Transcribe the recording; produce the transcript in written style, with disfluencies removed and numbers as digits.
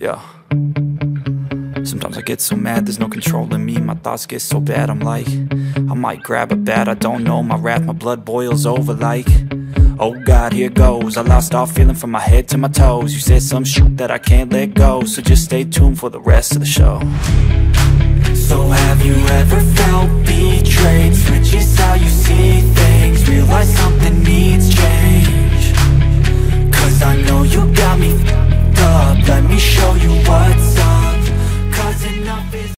Yeah. Sometimes I get so mad, there's no control in me. My thoughts get so bad, I'm like, I might grab a bat, I don't know. My wrath, my blood boils over like, oh God, here goes. I lost all feeling from my head to my toes. You said some shit that I can't let go, so just stay tuned for the rest of the show. So have you ever felt betrayed? Switches how you see things.